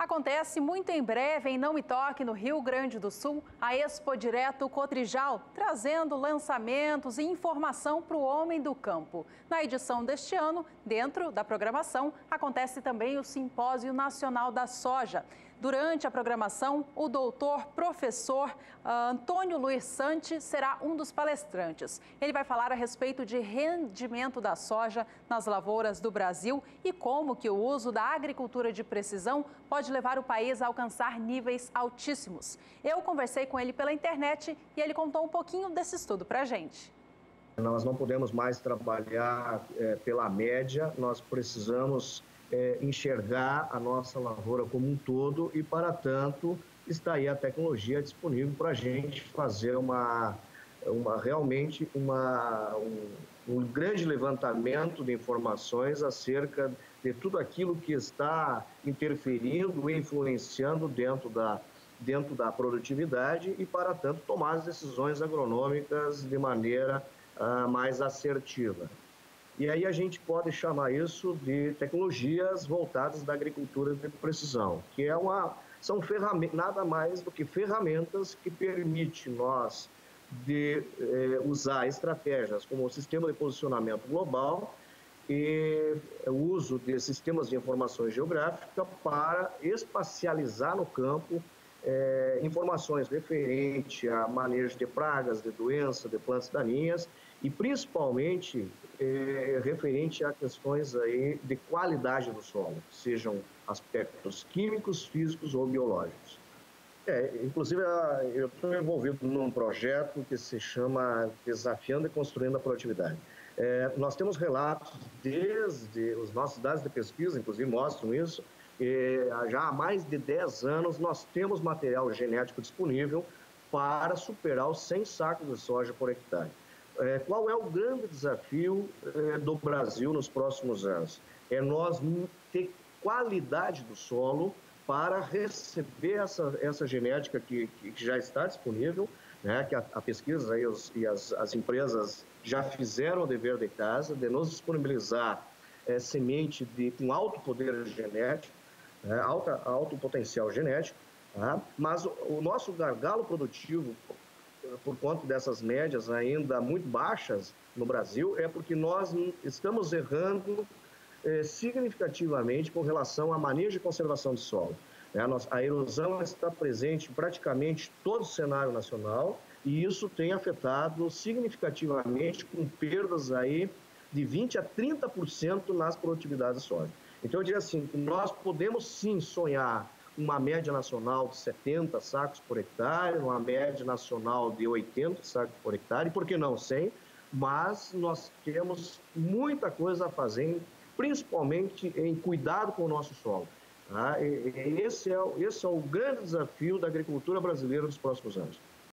Acontece muito em breve em Não Me Toque, no Rio Grande do Sul, a Expodireto Cotrijal, trazendo lançamentos e informação para o homem do campo. Na edição deste ano, dentro da programação, acontece também o Simpósio Nacional da Soja. Durante a programação, o doutor professor Antônio Luiz Santi será um dos palestrantes. Ele vai falar a respeito de rendimento da soja nas lavouras do Brasil e como que o uso da agricultura de precisão pode levar o país a alcançar níveis altíssimos. Eu conversei com ele pela internet e ele contou um pouquinho desse estudo para a gente. Nós não podemos mais trabalhar pela média, nós precisamos enxergar a nossa lavoura como um todo e, para tanto, está aí a tecnologia disponível para a gente fazer realmente um grande levantamento de informações acerca de tudo aquilo que está interferindo e influenciando dentro da produtividade e, para tanto, tomar as decisões agronômicas de maneira mais assertiva. E aí a gente pode chamar isso de tecnologias voltadas da agricultura de precisão, que são nada mais do que ferramentas que permitem nós usar estratégias como o sistema de posicionamento global e o uso de sistemas de informações geográficas para espacializar no campo informações referentes a manejo de pragas, de doenças, de plantas daninhas e, principalmente, referente a questões aí de qualidade do solo, sejam aspectos químicos, físicos ou biológicos. Inclusive, eu estou envolvido num projeto que se chama Desafiando e Construindo a Produtividade. Nós temos relatos desde os nossos dados de pesquisa, inclusive mostram isso, já há mais de 10 anos nós temos material genético disponível para superar os 100 sacos de soja por hectare. Qual é o grande desafio do Brasil nos próximos anos? É nós ter qualidade do solo para receber essa genética que já está disponível, né, que a pesquisa e as empresas já fizeram o dever de casa, de nos disponibilizar semente com alto poder genético, alto potencial genético, tá? Mas o nosso gargalo produtivo, por conta dessas médias ainda muito baixas no Brasil, é porque nós estamos errando significativamente com relação a manejo e conservação de solo. A erosão está presente em praticamente todo o cenário nacional e isso tem afetado significativamente com perdas aí de 20% a 30% nas produtividades de soja. Então, eu diria assim, nós podemos sim sonhar uma média nacional de 70 sacos por hectare, uma média nacional de 80 sacos por hectare, por que não 100? Mas nós temos muita coisa a fazer, principalmente em cuidado com o nosso solo. Tá? Esse é o grande desafio da agricultura brasileira dos próximos anos.